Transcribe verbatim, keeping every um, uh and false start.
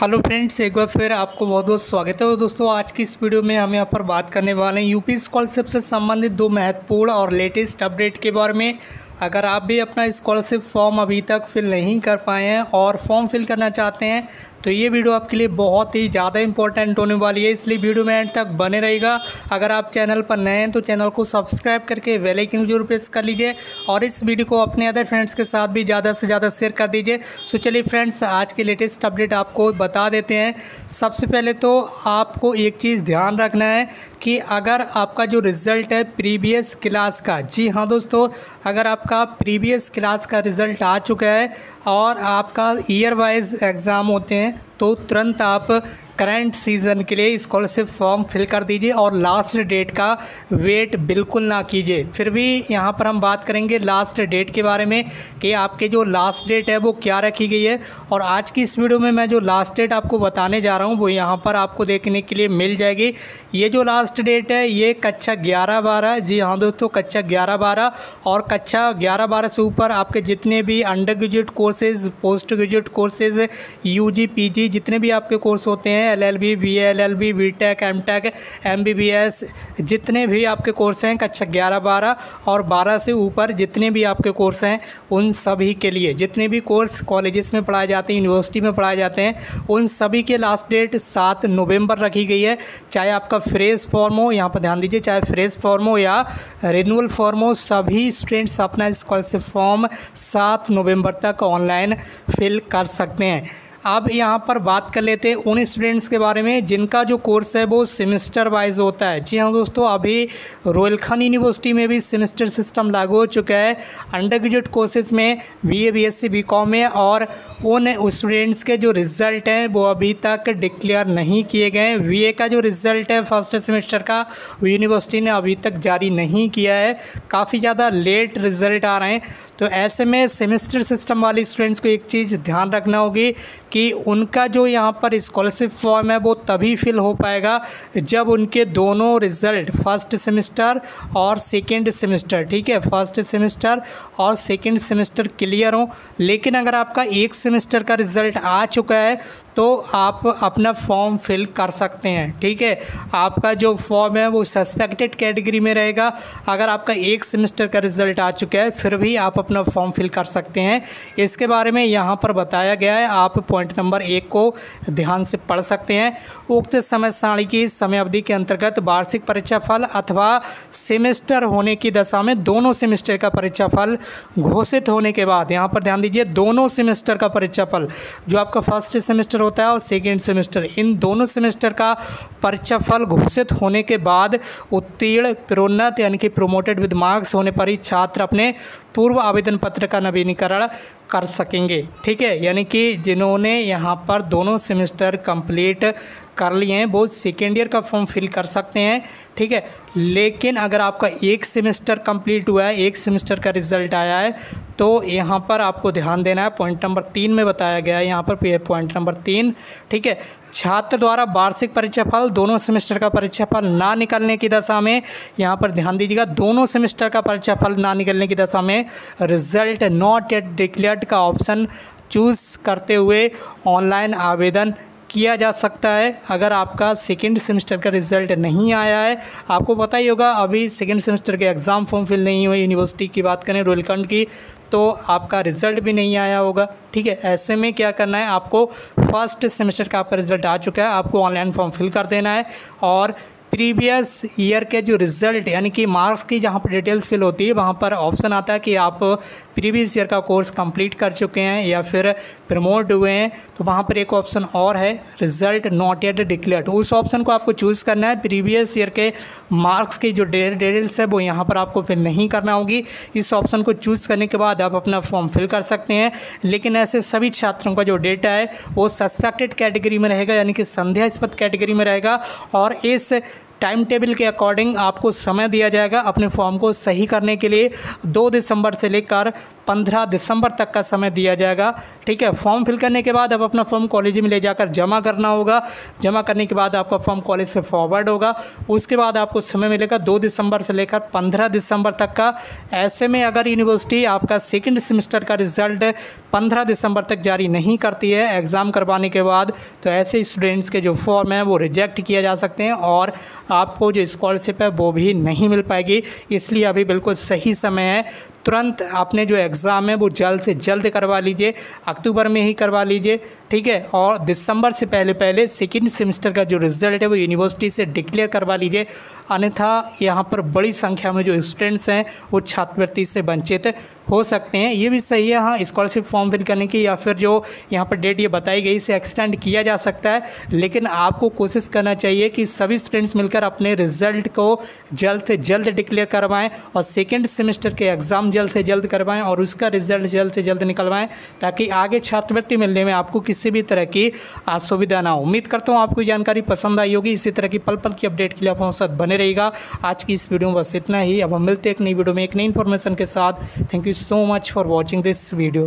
Hello friends, एक बार फिर आपको बहुत बहुत स्वागत है। और दोस्तों, आज की इस वीडियो में हम यहाँ पर बात करने वाले हैं यूपी स्कॉलरशिप से संबंधित दो महत्वपूर्ण और लेटेस्ट अपडेट के बारे में। अगर आप भी अपना स्कॉलरशिप फॉर्म अभी तक फिल नहीं कर पाए हैं और फॉर्म फिल करना चाहते हैं तो ये वीडियो आपके लिए बहुत ही ज़्यादा इंपॉर्टेंट होने वाली है, इसलिए वीडियो में एंड तक बने रहेगा। अगर आप चैनल पर नए हैं तो चैनल को सब्सक्राइब करके बेल आइकन जरूर प्रेस कर लीजिए और इस वीडियो को अपने अदर फ्रेंड्स के साथ भी ज़्यादा से ज़्यादा शेयर कर दीजिए। सो चलिए फ्रेंड्स, आज के लेटेस्ट अपडेट आपको बता देते हैं। सबसे पहले तो आपको एक चीज़ ध्यान रखना है कि अगर आपका जो रिज़ल्ट है प्रीवियस क्लास का, जी हाँ दोस्तों, अगर आपका प्रीवियस क्लास का रिज़ल्ट आ चुका है और आपका ईयर वाइज एग्ज़ाम होते हैं तो तुरंत आप करंट सीज़न के लिए स्कॉलरशिप फॉर्म फिल कर दीजिए और लास्ट डेट का वेट बिल्कुल ना कीजिए। फिर भी यहाँ पर हम बात करेंगे लास्ट डेट के बारे में कि आपके जो लास्ट डेट है वो क्या रखी गई है। और आज की इस वीडियो में मैं जो लास्ट डेट आपको बताने जा रहा हूँ वो यहाँ पर आपको देखने के लिए मिल जाएगी। ये जो लास्ट डेट है ये कक्षा ग्यारह बारह जी हाँ दोस्तों, कक्षा ग्यारह बारह और कक्षा ग्यारह बारह से ऊपर आपके जितने भी under graduate courses, post graduate courses, U G P G जितने भी आपके कोर्स होते हैं, L L B, B L L B, B tech, M tech, M B B S, जितने भी आपके कोर्स हैं कक्षा ग्यारह बारह और बारह से ऊपर जितने भी आपके कोर्स हैं उन सभी के लिए, जितने भी कोर्स कॉलेजेस में पढ़ाए जाते हैं, यूनिवर्सिटी में पढ़ाए जाते हैं, उन सभी के लास्ट डेट सात नवंबर रखी गई है। चाहे आपका फ्रेश फॉर्म हो, यहाँ पर ध्यान दीजिए, चाहे फ्रेश फॉर्म हो या रिन्यूअल फॉर्म हो, सभी स्टूडेंट्स अपना स्कॉलरशिप फॉर्म सात नवंबर तक ऑनलाइन फिल कर सकते हैं। अब यहाँ पर बात कर लेते हैं उन स्टूडेंट्स के बारे में जिनका जो कोर्स है वो सेमेस्टर वाइज होता है। जी हाँ दोस्तों, अभी रॉयल खान यूनिवर्सिटी में भी सेमेस्टर सिस्टम लागू हो चुका है। अंडर ग्रेजुएट कोर्सेज में बीए, बीएससी, बीकॉम में, और उन स्टूडेंट्स के जो रिज़ल्ट हैं वो अभी तक डिक्लेयर नहीं किए गए हैं। बीए का जो रिज़ल्ट है फर्स्ट सेमेस्टर का यूनिवर्सिटी ने अभी तक जारी नहीं किया है, काफ़ी ज़्यादा लेट रिज़ल्ट आ रहे हैं। तो ऐसे में सेमेस्टर सिस्टम वाले स्टूडेंट्स को एक चीज़ ध्यान रखना होगी कि उनका जो यहाँ पर स्कॉलरशिप फॉर्म है वो तभी फिल हो पाएगा जब उनके दोनों रिज़ल्ट, फर्स्ट सेमेस्टर और सेकेंड सेमेस्टर, ठीक है, फर्स्ट सेमेस्टर और सेकेंड सेमेस्टर क्लियर हों। लेकिन अगर आपका एक सेमेस्टर का रिज़ल्ट आ चुका है तो आप अपना फॉर्म फिल कर सकते हैं, ठीक है। आपका जो फॉर्म है वो सस्पेक्टेड कैटेगरी में रहेगा। अगर आपका एक सेमेस्टर का रिज़ल्ट आ चुका है फिर भी आप अपना फॉर्म फिल कर सकते हैं, इसके बारे में यहाँ पर बताया गया है। आप पॉइंट नंबर एक को ध्यान से पढ़ सकते हैं। उक्त समय सारणी की समय अवधि के अंतर्गत वार्षिक परीक्षा फल अथवा सेमेस्टर होने की दशा में दोनों सेमेस्टर का परीक्षा फल घोषित होने के बाद, यहाँ पर ध्यान दीजिए, दोनों सेमेस्टर का परीक्षा फल, जो आपका फर्स्ट सेमेस्टर होता है और सेकेंड सेमेस्टर, इन दोनों सेमेस्टर का परीक्षा फल घोषित होने के बाद उत्तीर्ण, प्रोन्नत यानी कि प्रोमोटेड विद मार्क्स होने पर ही छात्र अपने पूर्व आवेदन पत्र का नवीनीकरण कर सकेंगे, ठीक है। यानी कि जिन्होंने यहाँ पर दोनों सेमेस्टर कंप्लीट कर लिए हैं वो सेकेंड ईयर का फॉर्म फिल कर सकते हैं, ठीक है। लेकिन अगर आपका एक सेमेस्टर कंप्लीट हुआ है, एक सेमेस्टर का रिज़ल्ट आया है, तो यहाँ पर आपको ध्यान देना है। पॉइंट नंबर तीन में बताया गया है, यहाँ पर पॉइंट नंबर तीन, ठीक है, छात्र द्वारा वार्षिक परीक्षा फल, दोनों सेमेस्टर का परीक्षा फल ना निकलने की दशा में, यहाँ पर ध्यान दीजिएगा, दोनों सेमेस्टर का परीक्षा फल ना निकलने की दशा में रिजल्ट नॉट एट डिक्लेयर्ड का ऑप्शन चूज़ करते हुए ऑनलाइन आवेदन किया जा सकता है। अगर आपका सेकेंड सेमेस्टर का रिज़ल्ट नहीं आया है, आपको पता ही होगा अभी सेकेंड सेमेस्टर के एग्ज़ाम फॉर्म फिल नहीं हुए, यूनिवर्सिटी की बात करें रोयलखंड की, तो आपका रिज़ल्ट भी नहीं आया होगा, ठीक है। ऐसे में क्या करना है, आपको फर्स्ट सेमेस्टर का आपका रिज़ल्ट आ चुका है, आपको ऑनलाइन फॉर्म फिल कर देना है और प्रीवियस ईयर के जो रिज़ल्ट यानी कि मार्क्स की जहाँ पर डिटेल्स फिल होती है वहाँ पर ऑप्शन आता है कि आप प्रीवियस ईयर का कोर्स कंप्लीट कर चुके हैं या फिर प्रमोट हुए हैं, तो वहाँ पर एक ऑप्शन और है, रिज़ल्ट नॉट येट डिक्लेयर्ड, उस ऑप्शन को आपको चूज़ करना है। प्रीवियस ईयर के मार्क्स की जो डिटेल्स है वो यहाँ पर आपको फिल नहीं करना होगी। इस ऑप्शन को चूज़ करने के बाद आप अपना फॉर्म फिल कर सकते हैं। लेकिन ऐसे सभी छात्रों का जो डेटा है वो सस्पेक्टेड कैटेगरी में रहेगा, यानी कि संदेहास्पद कैटेगरी में रहेगा, और इस टाइम टेबल के अकॉर्डिंग आपको समय दिया जाएगा अपने फॉर्म को सही करने के लिए। दो दिसंबर से लेकर पंद्रह दिसंबर तक का समय दिया जाएगा। ठीक है, फॉर्म फिल करने के बाद अब अपना फॉर्म कॉलेज में ले जाकर जमा करना होगा। जमा करने के बाद आपका फॉर्म कॉलेज से फॉरवर्ड होगा। उसके बाद आपको समय मिलेगा दो दिसंबर से लेकर पंद्रह दिसंबर तक का। ऐसे में अगर यूनिवर्सिटी आपका सेकेंड सेमेस्टर का रिजल्ट पंद्रह दिसंबर तक जारी नहीं करती है एग्ज़ाम करवाने के बाद, तो ऐसे स्टूडेंट्स के जो फॉर्म है वो रिजेक्ट किया जा सकते हैं और आपको जो स्कॉलरशिप है वो भी नहीं मिल पाएगी। इसलिए अभी बिल्कुल सही समय है, तुरंत आपने जो एग्ज़ाम है वो जल्द से जल्द करवा लीजिए, अक्टूबर में ही करवा लीजिए। ठीक है, और दिसंबर से पहले पहले सेकेंड सेमेस्टर का जो रिज़ल्ट है वो यूनिवर्सिटी से डिक्लेयर करवा लीजिए, अन्यथा यहाँ पर बड़ी संख्या में जो स्टूडेंट्स हैं वो छात्रवृत्ति से वंचित हो सकते हैं। ये भी सही है, हाँ, स्कॉलरशिप फॉर्म फिल करने की या फिर जो यहाँ पर डेट ये बताई गई इसे एक्सटेंड किया जा सकता है, लेकिन आपको कोशिश करना चाहिए कि सभी स्टूडेंट्स मिलकर अपने रिजल्ट को जल्द से जल्द डिक्लेयर करवाएं और सेकेंड सेमेस्टर के एग्ज़ाम जल्द से जल्द करवाएं और उसका रिजल्ट जल्द से जल्द निकलवाएँ, ताकि आगे छात्रवृत्ति मिलने में आपको किसी भी तरह की असुविधा ना हो। उम्मीद करता हूँ आपको जानकारी पसंद आई होगी। इसी तरह की पल पल की अपडेट के लिए आप हमारे साथ बने रहेगा। आज की इस वीडियो में बस इतना ही। अब हम मिलते हैं एक नई वीडियो में एक नई इन्फॉर्मेशन के साथ। Thank you so much for watching this video.